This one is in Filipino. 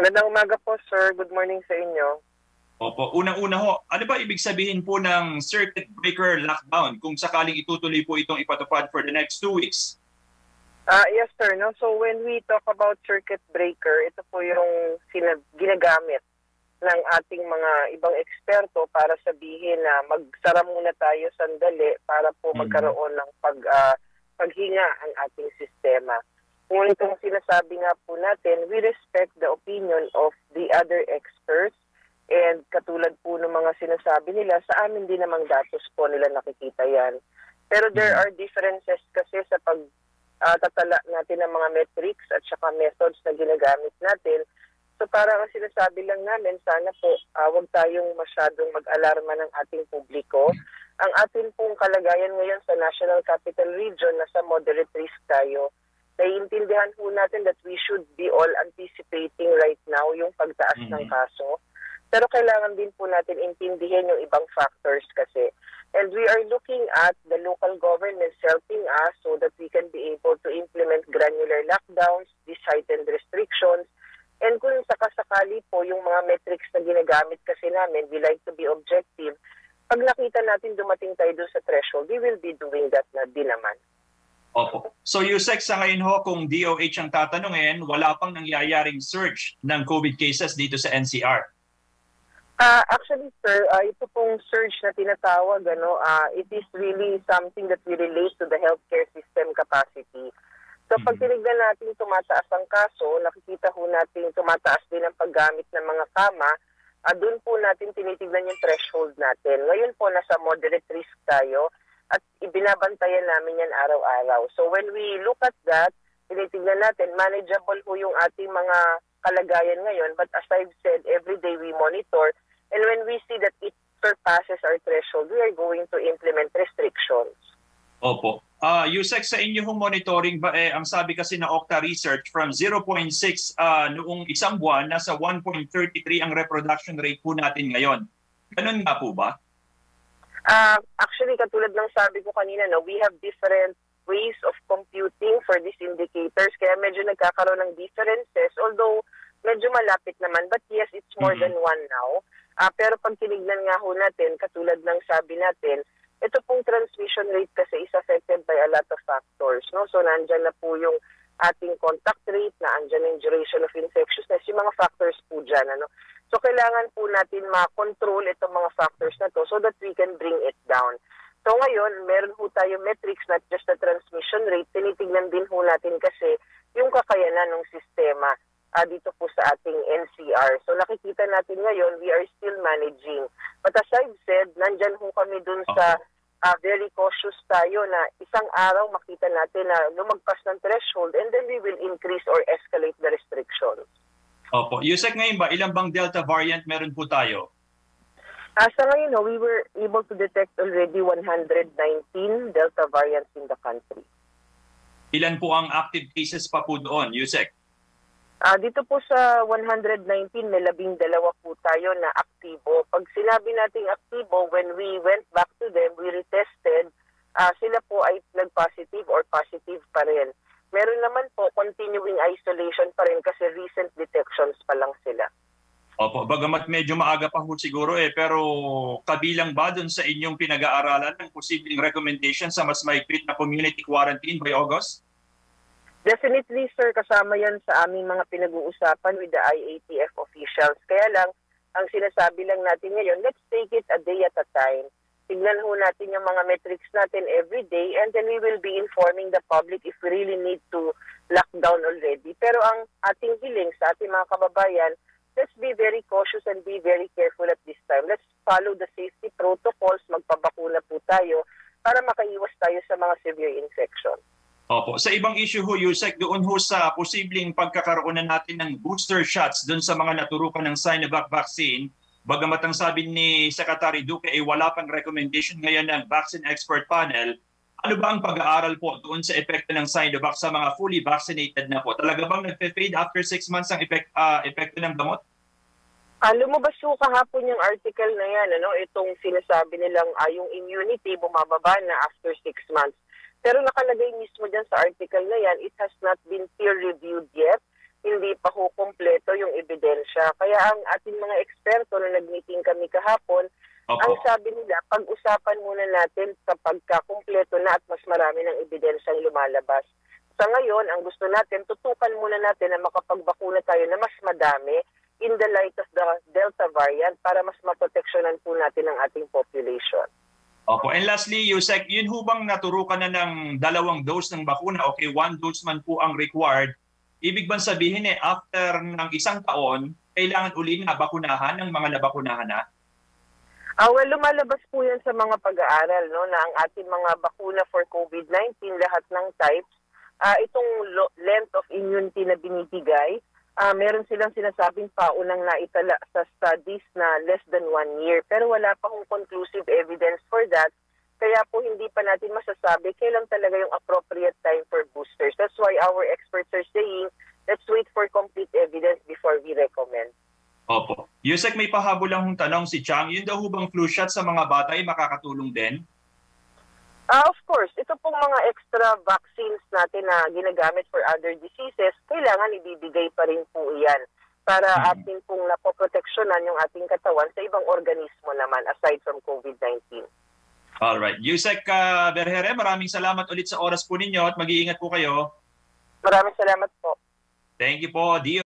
Magandang umaga po, sir. Good morning sa inyo. Opo. Unang-una ho, ano ba ibig sabihin po ng circuit breaker lockdown kung sakaling itutuloy po itong ipatupad for the next 2 weeks? Yes, sir. No? So when we talk about circuit breaker, ito po yung ginagamit ng ating mga ibang eksperto para sabihin na magsara muna tayo sandali para po magkaroon ng paghinga ang ating sistema. Ngunit kung sinasabi nga po natin, we respect the opinion of the other experts and katulad po ng mga sinasabi nila, sa amin din namang datos po nila nakikita yan. Pero there are differences kasi sa pagtatala natin ng mga metrics at saka methods na ginagamit natin. So parang sinasabi lang namin, sana po huwag tayong masyadong mag-alarma ng ating publiko. Ang atin pong kalagayan ngayon sa National Capital Region, nasa moderate risk tayo. Naiintindihan po natin that we should be all anticipating right now yung pagtaas ng kaso. Pero kailangan din po natin intindihin yung ibang factors kasi. And we are looking at the local governments helping us so that we can be able to implement granular lockdowns, these heightened restrictions. And kung sakasakali po yung mga metrics na ginagamit kasi namin, we like to be objective, pag nakita natin dumating tayo doon sa threshold, we will be doing that na din naman. Opo. So Yusek, sa ngayon ho, kung DOH ang tatanungin, wala pang nangyayaring surge ng COVID cases dito sa NCR? Actually, sir, ito pong surge na tinatawag, ano, it is really something that we relate to the healthcare system capacity. So pag tinignan natin tumataas ang kaso, nakikita ho natin tumataas din ang paggamit ng mga kama, doon po natin tinitignan yung threshold natin. Ngayon po nasa moderate risk tayo at ibinabantayan namin yan araw-araw. So when we look at that, tinitignan natin, manageable po yung ating mga kalagayan ngayon. But as I've said, every day we monitor and when we see that it surpasses our threshold, we are going to implement restrictions. Opo. Yusek, sa inyong monitoring ba, ang sabi kasi na Okta Research from 0.6 noong isang buwan, nasa 1.33 ang reproduction rate po natin ngayon. Ganun nga po ba? Actually, katulad ng sabi ko kanina, no, we have different ways of computing for these indicators. Kaya medyo nagkakaroon ng differences, although medyo malapit naman. But yes, it's more than one now. Pero pag tinignan nga ho natin, katulad ng sabi natin, ito pong transmission rate kasi is affected by a lot of factors, no? So nandiyan na po yung ating contact rate, nandiyan yung duration of infectiousness, yung mga factors po dyan, ano? So kailangan po natin ma-control itong mga factors na to so that we can bring it down. So ngayon, meron po tayo metrics, not just the transmission rate, tinitignan din po natin kasi yung kakayanan ng sistema dito po sa ating NCR. So nakikita natin ngayon, we are still managing. But as I've said, nandyan po kami dun sa very cautious tayo na isang araw makita natin na lumagpas ng threshold and then we will increase or escalate the restrictions. Opo. Yusek, ngayon ba, ilang bang Delta variant meron po tayo? Sa ngayon, we were able to detect already 119 Delta variants in the country. Ilan po ang active cases pa po doon, Yusek? Dito po sa 119, may 12 po tayo na aktibo. Pag sinabi nating aktibo, when we went back to them, we retested, sila po ay nag-positive or positive pa rin. Meron naman po continuing isolation pa rin kasi recent detections pa lang sila. Opo, bagamat medyo maaga pa po siguro pero kabilang ba dun sa inyong pinag-aaralan ng posibleng recommendation sa mas maigpit na community quarantine by August? Definitely, sir, kasama yan sa aming mga pinag-uusapan with the IATF officials. Kaya lang, ang sinasabi lang natin ngayon, let's take it a day at a time. Tignan ho natin yung mga metrics natin every day and then we will be informing the public if we really need to lockdown already. Pero ang ating hiling sa ating mga kababayan, let's be very cautious and be very careful at this time. Let's follow the safety protocols, magpabakuna po tayo para makaiwas tayo sa mga severe infection. Opo. Sa ibang issue ho, Yusek, doon ho sa posibleng pagkakaroon na natin ng booster shots doon sa mga naturukan ng Sinovac vaccine, bagamat ang sabi ni Secretary Duque ay wala pang recommendation ngayon ng Vaccine Expert Panel, ano ba ang pag-aaral po doon sa epekto ng Sinovac sa mga fully vaccinated na po? Talaga bang nagpe-fade after 6 months ang epekto ng gamot? Lumabas ho kahapon yung article na yan, ano? Itong sinasabi nilang yung immunity bumababa na after 6 months. Pero nakalagay mismo dyan sa article na yan, it has not been peer-reviewed yet. hindi pa ho kumpleto yung ebidensya. Kaya ang ating mga eksperto na nag-meeting kami kahapon, opo, ang sabi nila, pag-usapan muna natin kapag kumpleto na at mas marami ng ebidensya ang lumalabas. Sa ngayon, ang gusto natin, tutukan muna natin na makapagbakuna tayo na mas madami in the light of the Delta variant para mas maproteksyonan po natin ang ating population. Opo. And lastly, Yusek, yun ho bang naturukan na ng 2 dose ng bakuna? Okay, 1 dose man po ang required. Ibig bang sabihin after ng 1 taon, kailangan uli na bakunahan ng mga nabakunahan na? Well, lumalabas po yan sa mga pag-aaral na ang ating mga bakuna for COVID-19, lahat ng types, itong length of immunity na binibigay, meron silang sinasabing paunang naitala sa studies na less than 1 year. Pero wala pa hong conclusive evidence for that. Kaya po hindi pa natin masasabi kailan talaga yung appropriate time for boosters. That's why our experts are saying, let's wait for complete evidence before we recommend. Opo. Yusek, may pahabol lang hong tanong si Chang. Yun daw bang flu shot sa mga bata ay makakatulong din? Of course. Ito pong mga extra vaccines natin na ginagamit for other diseases, kailangan ibibigay pa rin po iyan para atin pong napoproteksyonan yung ating katawan sa ibang organismo naman aside from COVID-19. Alright. Yusek Berhere, maraming salamat ulit sa oras po ninyo at mag-iingat po kayo. Maraming salamat po. Thank you po.